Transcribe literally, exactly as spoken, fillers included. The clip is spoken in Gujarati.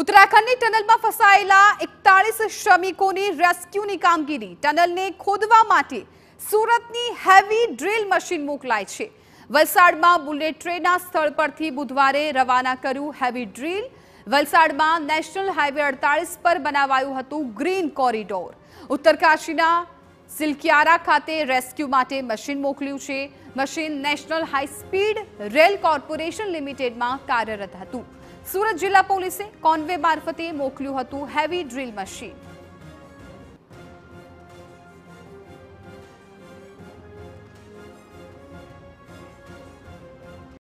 उत्तराखंडની ટનલમાં ફસાયેલા એકતાલીસ શ્રમિકોની રેસ્ક્યુની કામગીરી। ટનલને ખોદવા માટે સુરતની હેવી ડ્રિલ મશીન મોકલાઈ છે। વલસાડમાં બુલેટ ટ્રેનના સ્થળ પરથી બુધવારે રવાના કર્યું હેવી ડ્રિલ। વલસાડમાં નેશનલ હાઈવે અડતાલિસ પર બનાવાયું હતું ગ્રીન કોરિડોર। ઉત્તરકાશીના સિલકિયારા ખાતે રેસ્ક્યુ માટે મશીન મોકલ્યું છે। Machine national high speed rail corporation લિમિટેડમાં કાર્યરત હતું। सूरत जिला पुलिस कॉन्वे मार्फते मोकल्यू हतु हेवी ड्रिल मशीन।